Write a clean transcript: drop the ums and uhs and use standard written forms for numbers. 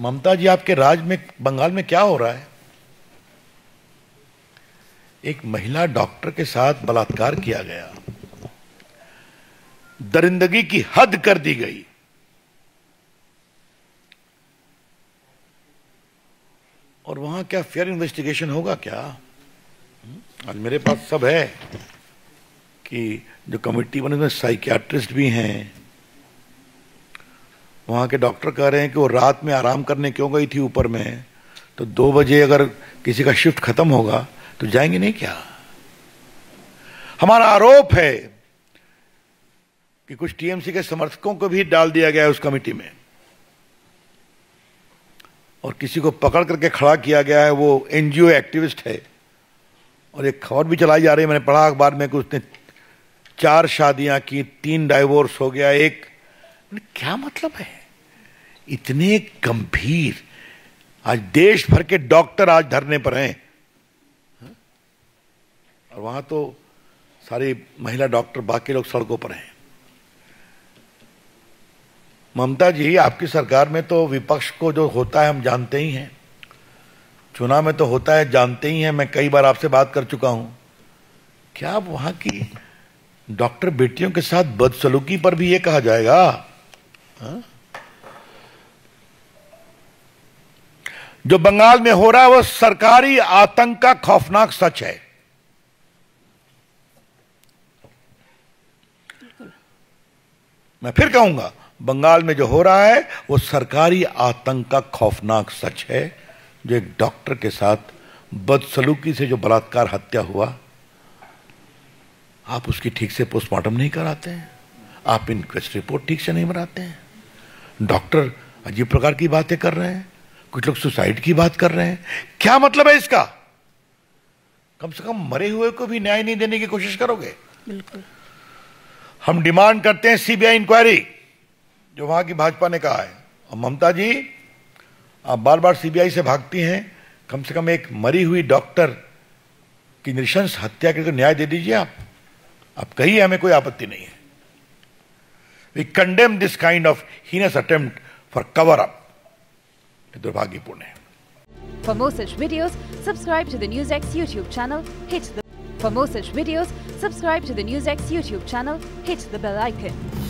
ममता जी, आपके राज्य में बंगाल में क्या हो रहा है? एक महिला डॉक्टर के साथ बलात्कार किया गया, दरिंदगी की हद कर दी गई। और वहां क्या फेयर इन्वेस्टिगेशन होगा क्या? आज मेरे पास सब है कि जो कमेटी बने उसमें साइकियाट्रिस्ट भी हैं। वहाँ के डॉक्टर कह रहे हैं कि वो रात में आराम करने क्यों गई थी ऊपर में, तो 2 बजे अगर किसी का शिफ्ट खत्म होगा तो जाएंगे नहीं क्या? हमारा आरोप है कि कुछ टीएमसी के समर्थकों को भी डाल दिया गया है उस कमेटी में, और किसी को पकड़ करके खड़ा किया गया है, वो एनजीओ एक्टिविस्ट है। और एक खबर भी चलाई जा रही है, मैंने पढ़ा अखबार में, कि उसने 4 शादियां की, 3 डाइवोर्स हो गया, एक क्या मतलब है? इतने गंभीर आज देश भर के डॉक्टर आज धरने पर हैं, और वहां तो सारी महिला डॉक्टर बाकी लोग सड़कों पर हैं। ममता जी, आपकी सरकार में तो विपक्ष को जो होता है हम जानते ही हैं, चुनाव में तो होता है जानते ही हैं, मैं कई बार आपसे बात कर चुका हूं। क्या आप वहां की डॉक्टर बेटियों के साथ बदसलूकी पर भी ये कहा जाएगा? जो बंगाल में हो रहा है वो सरकारी आतंक का खौफनाक सच है। मैं फिर कहूंगा, बंगाल में जो हो रहा है वो सरकारी आतंक का खौफनाक सच है। जो एक डॉक्टर के साथ बदसलूकी से जो बलात्कार हत्या हुआ, आप उसकी ठीक से पोस्टमार्टम नहीं कराते हैं, आप इंक्वेस्ट रिपोर्ट ठीक से नहीं बनाते हैं, डॉक्टर अजीब प्रकार की बातें कर रहे हैं, कुछ लोग सुसाइड की बात कर रहे हैं। क्या मतलब है इसका? कम से कम मरे हुए को भी न्याय नहीं देने की कोशिश करोगे? बिल्कुल। हम डिमांड करते हैं सीबीआई इंक्वायरी, जो वहां की भाजपा ने कहा है। और ममता जी, आप बार बार सीबीआई से भागती हैं, कम से कम एक मरी हुई डॉक्टर की नृशंस हत्या करके न्याय दे दीजिए। आप कहिए, हमें कोई आपत्ति नहीं है। We condemn this kind of heinous attempt for cover up. दुर्भाग्यपूर्ण है। For more such videos subscribe to the news X YouTube channel, hit the bell icon.